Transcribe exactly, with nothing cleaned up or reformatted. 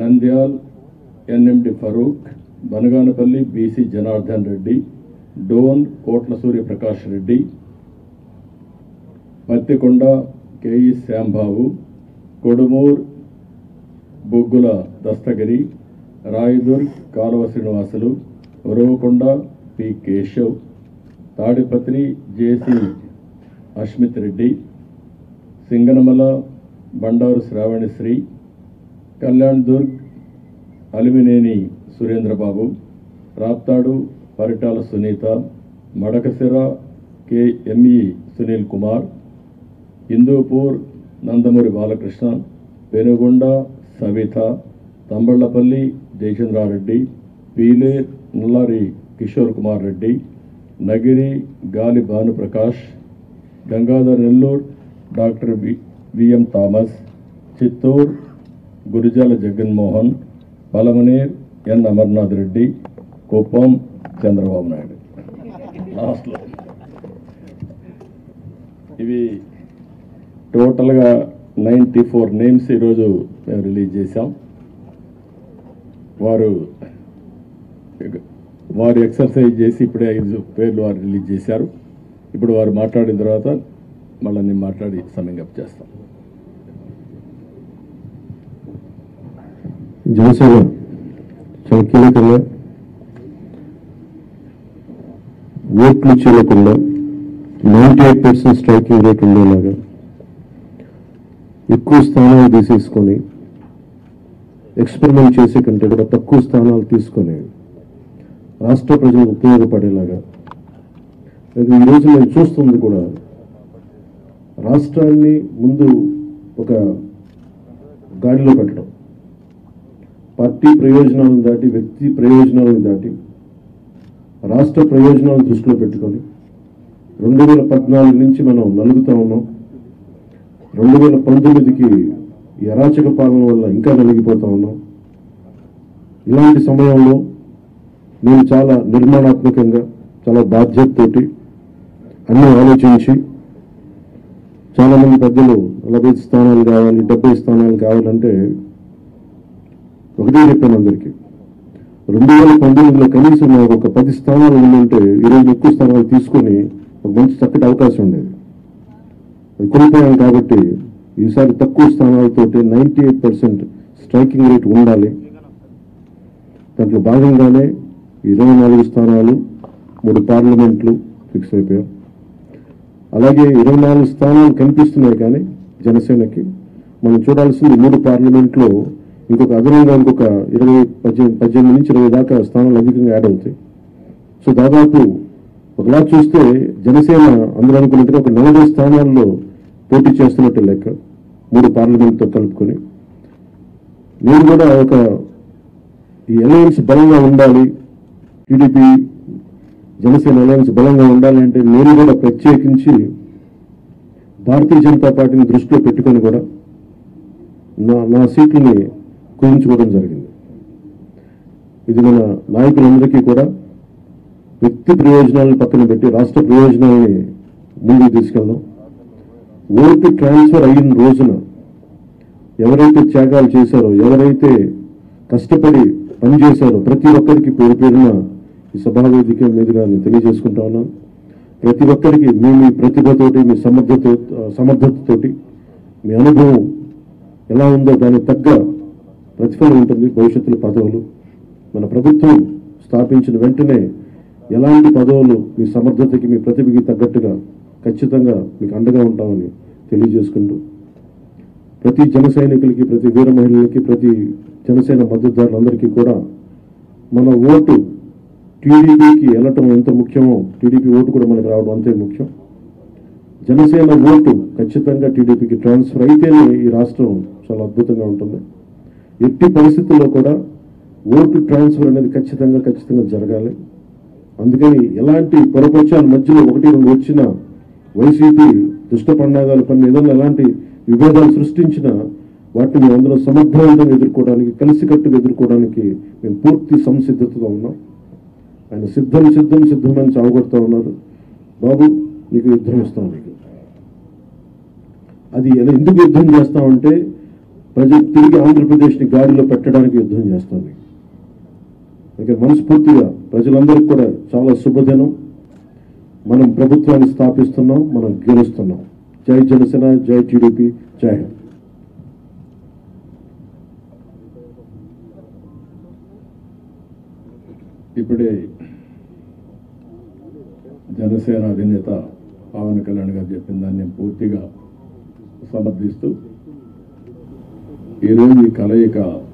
Nandyal NMD Farooq, Banaganapalli BC Janardhan Reddy, Dhone Kotla Surya Prakash Reddy, Pattikonda केई Shyambabu, Kodumur Buggula Dastagiri, Rayadurg Kalava Srinivasulu, Uravakonda P Keshav, Tadipatri जेसी अश्मित रेड्डी, सिंगनमल बंडारू श्रावणश्री, कल्याण दुर्ग Alimineni Surendrababu, Raptadu Paritala Sunitha, Madakasira K ME Sunil Kumar, Hindupur Nandamuri Balakrishna, Penukonda Savitha, Thamballapalle Jayachandra Reddy, Pileru Nallari Kishore Kumar Reddy, Nagari Gali Bhanu Prakash, Gangadhar Nellore doctor VM Thomas, Chittoor Gurajala Jagan Mohan, Palamaner N Amarnath Reddy, Kuppam Chandrababu Naidu last इवी total गा चौरानवे नेम्स मैं रिलीज़ चेसाम वारु वारु एक्सरसाइज चेसी इप्पुडे ऐदु पेर्लु वारु रिलीज़ चेशारु इप्पुडु वारु माट्लाडिन तर्वात मल्ल नेनु माट्लाडि समिंग अप चेस्तानु जनसेन చాలా కీలకంగా ఓట్లు చేయకుండా ninety eight percent striking rate ఉండేలాగా ఎక్కువ స్థానాలు తీసేసుకొని ఎక్స్పెరిమెంట్ చేసే కంటే కూడా తక్కువ స్థానాలు తీసుకొని రాష్ట్ర ప్రజలకు ఉపయోగపడేలాగా అది ఈరోజు నేను చూస్తుంది కూడా రాష్ట్రాన్ని ముందు ఒక గాడిలో పెట్టడం పార్టీ ప్రయోజనాలను దాటి వ్యక్తి ప్రయోజనాలను దాటి రాష్ట్ర ప్రయోజనాలను దృష్టిలో పెట్టుకొని రెండు వేల పద్నాలుగు నుంచి మనం నలుగుతూ ఉన్నాం. రెండు వేల పంతొమ్మిదికి అరాచక పాలన వల్ల ఇంకా నలిగిపోతూ ఉన్నాం. ఇలాంటి సమయంలో నేను చాలా నిర్మాణాత్మకంగా చాలా బాధ్యతతోటి అన్నీ ఆలోచించి చాలామంది పెద్దలు నలభై స్థానాలు కావాలి డెబ్బై స్థానాలు కావాలంటే ఒకటే చెప్పాను అందరికీ రెండు వేల పంతొమ్మిదిలో కనీసం ఒక పది స్థానాలు ఉందంటే ఈరోజు ఎక్కువ స్థానాలు తీసుకొని ఒక మంచి చక్కటి అవకాశం ఉండేది. అది కోల్పోయాం కాబట్టి ఈసారి తక్కువ స్థానాలతో ninety eight percent striking rate ఉండాలి. దాంట్లో భాగంగానే ఇరవై నాలుగు స్థానాలు మూడు పార్లమెంట్లు ఫిక్స్ అయిపోయాం. అలాగే ఇరవై నాలుగు స్థానాలు కనిపిస్తున్నాయి కానీ జనసేనకి మనం చూడాల్సింది మూడు పార్లమెంట్లో ఇంకొక అదనంగా ఇంకొక ఇరవై పద్దెనిమిది పద్దెనిమిది నుంచి ఇరవై దాకా స్థానాలు అధికంగా యాడ్ అవుతాయి. సో దాదాపు ఒకలా చూస్తే జనసేన అందరూ అనుకున్నట్టుగా ఒక నలభై స్థానాల్లో పోటీ చేస్తున్నట్టు లెక్క మూడు పార్లమెంట్తో కలుపుకొని. నేను కూడా ఒక ఈ అలయన్స్ బలంగా ఉండాలి, టీడీపీ జనసేన అలయన్స్ బలంగా ఉండాలంటే నేను కూడా ప్రత్యేకించి భారతీయ జనతా పార్టీని దృష్టిలో పెట్టుకొని కూడా నా నా సీట్లని కుదించుకోవడం జరిగింది. ఇది మన నాయకులందరికీ కూడా వ్యక్తి ప్రయోజనాలను పక్కన పెట్టి రాష్ట్ర ప్రయోజనాలని ముందుకు తీసుకెళ్దాం. ఓటు ట్రాన్స్ఫర్ అయిన రోజున ఎవరైతే త్యాగాలు చేశారో, ఎవరైతే కష్టపడి పనిచేశారో ప్రతి ఒక్కరికి పేరు పేరున ఈ సభావేదిక మీదుగా నేను తెలియజేసుకుంటా ఉన్నాను. ప్రతి ఒక్కరికి మీ మీ ప్రతిభతోటి, మీ సమర్థతో సమర్థతతోటి, మీ అనుభవం ఎలా ఉందో దానికి తగ్గ ప్రతిఫలం ఉంటుంది. భవిష్యత్తులో పదవులు మన ప్రభుత్వం స్థాపించిన వెంటనే ఎలాంటి పదవులు మీ సమర్థతకి, మీ ప్రతిభకి తగ్గట్టుగా ఖచ్చితంగా మీకు అండగా ఉంటామని తెలియజేసుకుంటూ ప్రతి జన సైనికులకి, ప్రతి వీర మహిళలకి, ప్రతి జనసేన మద్దతుదారులందరికీ కూడా మన ఓటు టీడీపీకి వెళ్ళటం ఎంత ముఖ్యమో టీడీపీ ఓటు కూడా మనకు రావడం అంతే ముఖ్యం. జనసేన ఓటు ఖచ్చితంగా టీడీపీకి ట్రాన్స్ఫర్ అయితేనే ఈ రాష్ట్రం చాలా అద్భుతంగా ఉంటుంది. ఎట్టి పరిస్థితుల్లో కూడా ఓటు ట్రాన్స్ఫర్ అనేది ఖచ్చితంగా ఖచ్చితంగా జరగాలి. అందుకని ఎలాంటి పొరపక్షాల మధ్యలో ఒకటి రెండు వచ్చిన వైసీపీ దుష్ట పండాగాలు పని ఏదైనా ఎలాంటి విభేదాలు సృష్టించినా వాటిని అందరూ సమర్థవంతంగా ఎదుర్కోవడానికి, కలిసికట్టుగా ఎదుర్కోవడానికి మేము పూర్తి సంసిద్ధతతో ఉన్నాం. ఆయన సిద్ధం సిద్ధం సిద్ధమని చావుగొడుతూ ఉన్నారు. బాబు నీకు యుద్ధం ఇస్తాం, నీకు అది ఎందుకు యుద్ధం చేస్తామంటే ప్రజలు తిరిగి ఆంధ్రప్రదేశ్ని గాడిలో పెట్టడానికి యుద్ధం చేస్తుంది. ఇక మనస్ఫూర్తిగా ప్రజలందరికీ కూడా చాలా శుభదినం. మనం ప్రభుత్వాన్ని స్థాపిస్తున్నాం, మనం గెలుస్తున్నాం. జై జనసేన, జై టీడీపీ, జై హింద్. ఇప్పుడే జనసేన అధినేత పవన్ కళ్యాణ్ గారు చెప్పిన దాన్ని పూర్తిగా సమర్థిస్తూ ఈరోజు ఈ కలయిక